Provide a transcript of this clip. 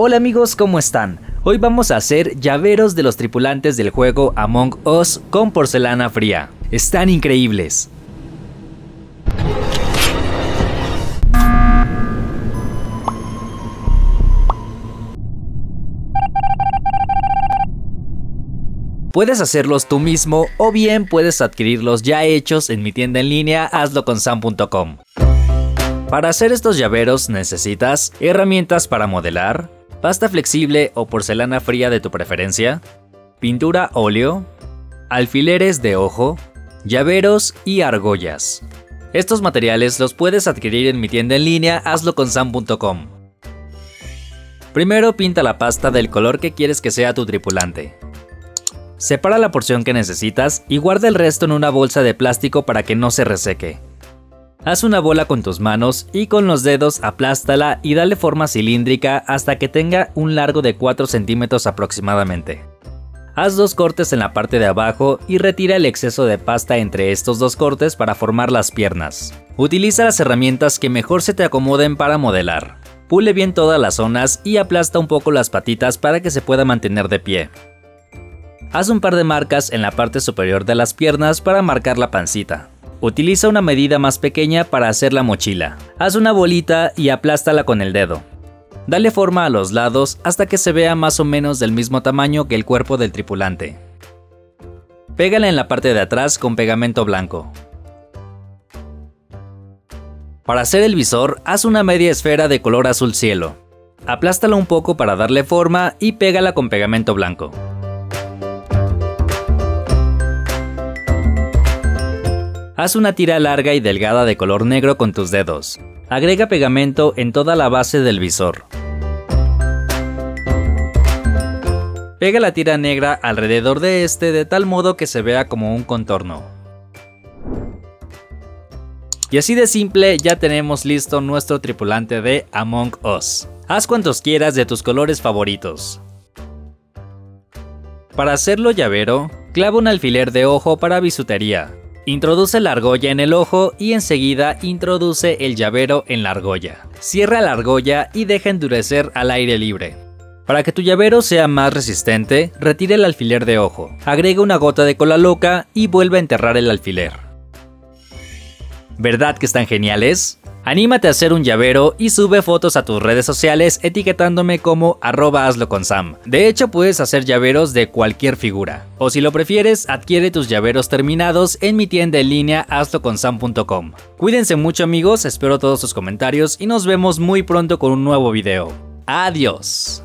Hola amigos, ¿cómo están? Hoy vamos a hacer llaveros de los tripulantes del juego Among Us con porcelana fría. Están increíbles. Puedes hacerlos tú mismo o bien puedes adquirirlos ya hechos en mi tienda en línea hazloconsam.com. Para hacer estos llaveros necesitas herramientas para modelar, pasta flexible o porcelana fría de tu preferencia, pintura óleo, alfileres de ojo, llaveros y argollas. Estos materiales los puedes adquirir en mi tienda en línea hazloconsam.com. Primero pinta la pasta del color que quieres que sea tu tripulante. Separa la porción que necesitas y guarda el resto en una bolsa de plástico para que no se reseque. Haz una bola con tus manos y con los dedos aplástala y dale forma cilíndrica hasta que tenga un largo de 4 centímetros aproximadamente. Haz dos cortes en la parte de abajo y retira el exceso de pasta entre estos dos cortes para formar las piernas. Utiliza las herramientas que mejor se te acomoden para modelar. Pule bien todas las zonas y aplasta un poco las patitas para que se pueda mantener de pie. Haz un par de marcas en la parte superior de las piernas para marcar la pancita. Utiliza una medida más pequeña para hacer la mochila. Haz una bolita y aplástala con el dedo. Dale forma a los lados hasta que se vea más o menos del mismo tamaño que el cuerpo del tripulante. Pégala en la parte de atrás con pegamento blanco. Para hacer el visor, haz una media esfera de color azul cielo. Aplástala un poco para darle forma y pégala con pegamento blanco. Haz una tira larga y delgada de color negro con tus dedos. Agrega pegamento en toda la base del visor. Pega la tira negra alrededor de este de tal modo que se vea como un contorno. Y así de simple ya tenemos listo nuestro tripulante de Among Us. Haz cuantos quieras de tus colores favoritos. Para hacerlo llavero, clava un alfiler de ojo para bisutería. Introduce la argolla en el ojo y enseguida introduce el llavero en la argolla. Cierra la argolla y deja endurecer al aire libre. Para que tu llavero sea más resistente, retira el alfiler de ojo, agrega una gota de cola loca y vuelve a enterrar el alfiler. ¿Verdad que están geniales? Anímate a hacer un llavero y sube fotos a tus redes sociales etiquetándome como @hazloconsam. De hecho, puedes hacer llaveros de cualquier figura. O si lo prefieres, adquiere tus llaveros terminados en mi tienda en línea hazloconsam.com. Cuídense mucho amigos, espero todos sus comentarios y nos vemos muy pronto con un nuevo video. ¡Adiós!